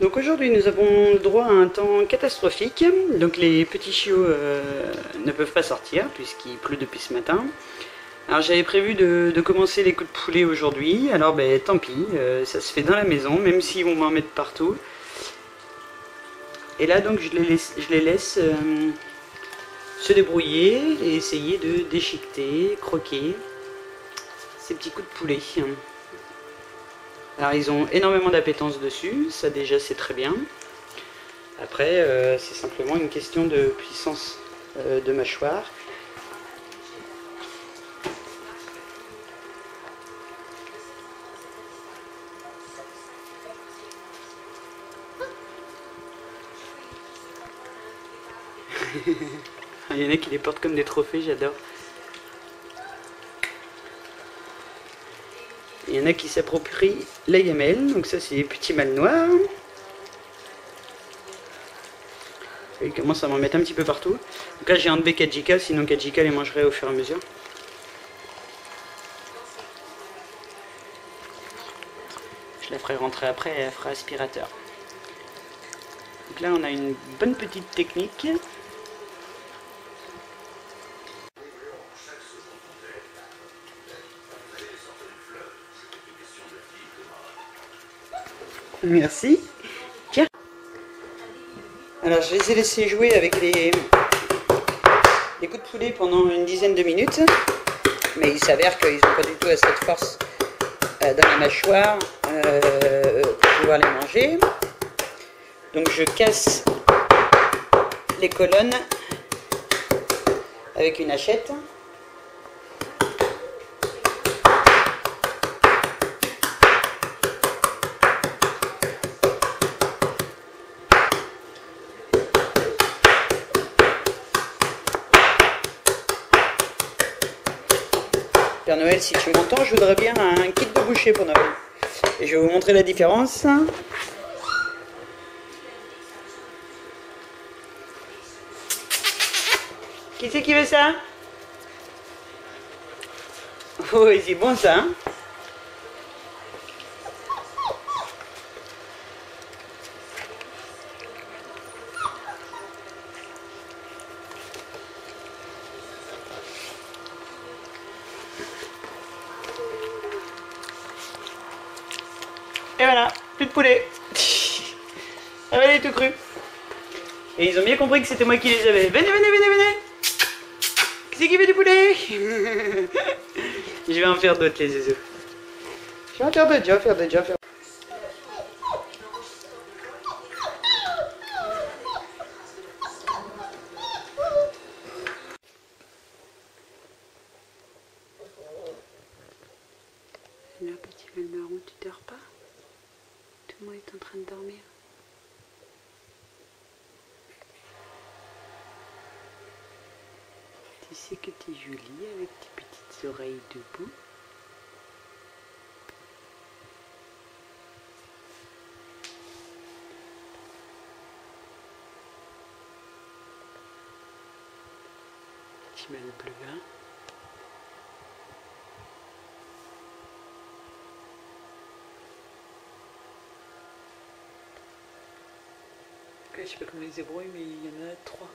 Donc aujourd'hui nous avons le droit à un temps catastrophique, donc les petits chiots ne peuvent pas sortir puisqu'il pleut depuis ce matin. Alors j'avais prévu de commencer les coups de poulet aujourd'hui, alors ben, tant pis, ça se fait dans la maison, même si on va en mettre partout. Et là donc je les laisse se débrouiller et essayer de déchiqueter, croquer ces petits coups de poulet. Alors ils ont énormément d'appétence dessus, ça déjà c'est très bien. Après c'est simplement une question de puissance de mâchoire. Il y en a qui les portent comme des trophées, j'adore. Il y en a qui s'approprient la gamelle, donc ça c'est des petits mâles noirs. Ils commencent à m'en mettre un petit peu partout. Donc là j'ai enlevé Kajika, sinon Kajika les mangerait au fur et à mesure. Je la ferai rentrer après et elle fera aspirateur. Donc là on a une bonne petite technique. Merci. Tiens. Alors je les ai laissés jouer avec les coups de poulet pendant une dizaine de minutes. Mais il s'avère qu'ils n'ont pas du tout assez de force dans la mâchoire pour pouvoir les manger. Donc je casse les colonnes avec une hachette. Père Noël, si tu m'entends, je voudrais bien un kit de boucher pour Noël. Et je vais vous montrer la différence. Qui c'est qui veut ça? Oh, c'est bon ça, hein? Et voilà, plus de poulet. Avalé tout cru. Et ils ont bien compris que c'était moi qui les avais. Venez, venez, venez, venez. Qui c'est qui veut du poulet? Je vais en faire d'autres, les zézous. Je vais en faire d'autres, Alors, petit malmarron, tu dors pas? Tout le monde est en train de dormir. Tu sais que tu es jolie avec tes petites oreilles debout. Petit mal bleu, hein? Je sais pas comment ils débrouillent, mais il y en a trois.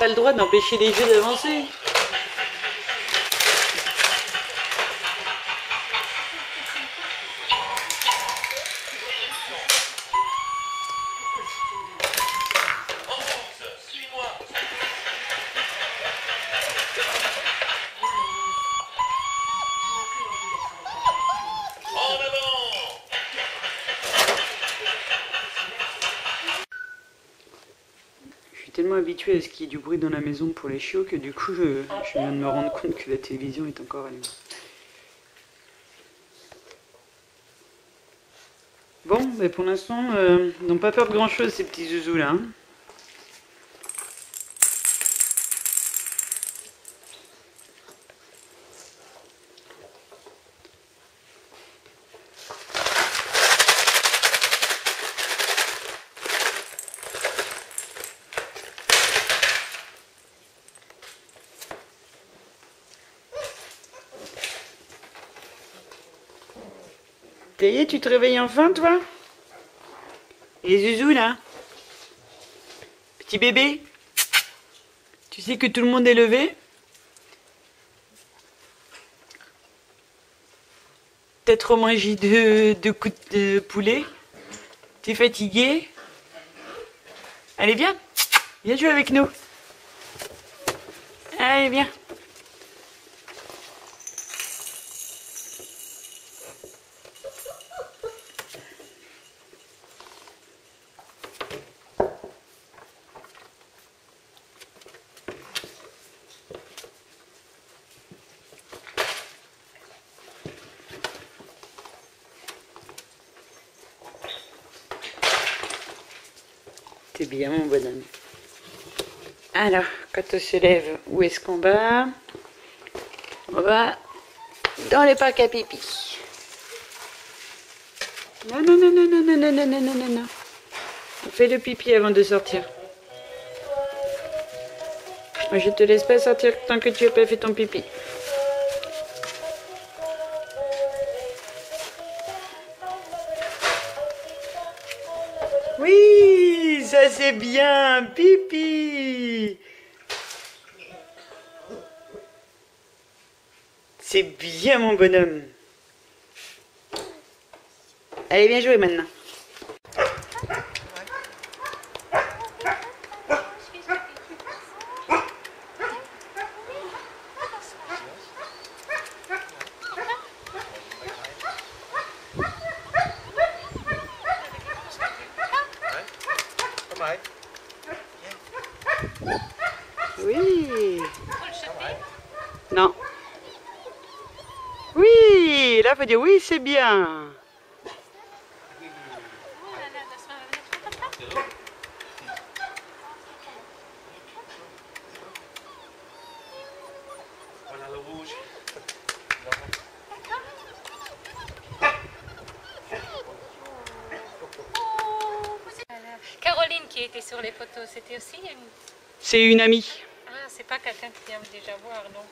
pas le droit d'empêcher les jeux d'avancer. Tellement habitué à ce qu'il y ait du bruit dans la maison pour les chiots que du coup je viens de me rendre compte que la télévision est encore allumée. Bon, mais pour l'instant, ils n'ont pas peur de grand chose ces petits zouzous là. Hein. Ça y est, tu te réveilles enfin, toi? Et Zouzou, là? Petit bébé? Tu sais que tout le monde est levé? T'as trop mangé deux coups de poulet? T'es fatigué? Allez, viens! Viens jouer avec nous! Allez, viens! C'est bien mon bonhomme. Alors, quand on se lève, où est-ce qu'on va? On va dans les parcs à pipi. Non, non, non, non, non, non, non, non, non, non. On fait le pipi avant de sortir. Je te laisse pas sortir tant que tu n'as pas fait ton pipi. Ça c'est bien, pipi. C'est bien mon bonhomme. Allez, bien joué maintenant. Oui. Non. Oui, là, il faut dire oui, c'est bien. Caroline qui était sur les photos, c'était aussi une... C'est une amie. Ah, c'est pas quelqu'un qui aime déjà voir, non?